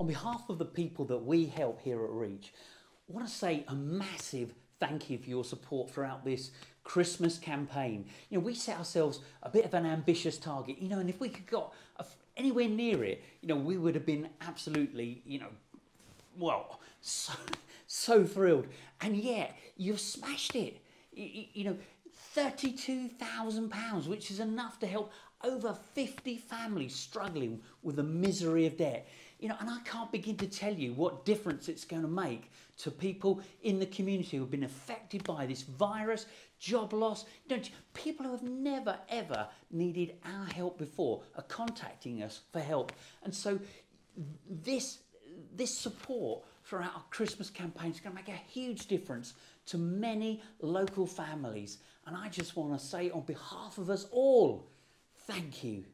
On behalf of the people that we help here at Reach, I want to say a massive thank you for your support throughout this Christmas campaign. You know, we set ourselves a bit of an ambitious target, you know, and if we could got anywhere near it, you know, we would have been absolutely, you know, well, so thrilled. And yet, you've smashed it. You know, £32,000, which is enough to help over 50 families struggling with the misery of debt. You know, and I can't begin to tell you what difference it's going to make to people in the community who have been affected by this virus, job loss. You know, people who have never, ever needed our help before are contacting us for help. And so this support throughout our Christmas campaign is going to make a huge difference to many local families. And I just want to say on behalf of us all, thank you.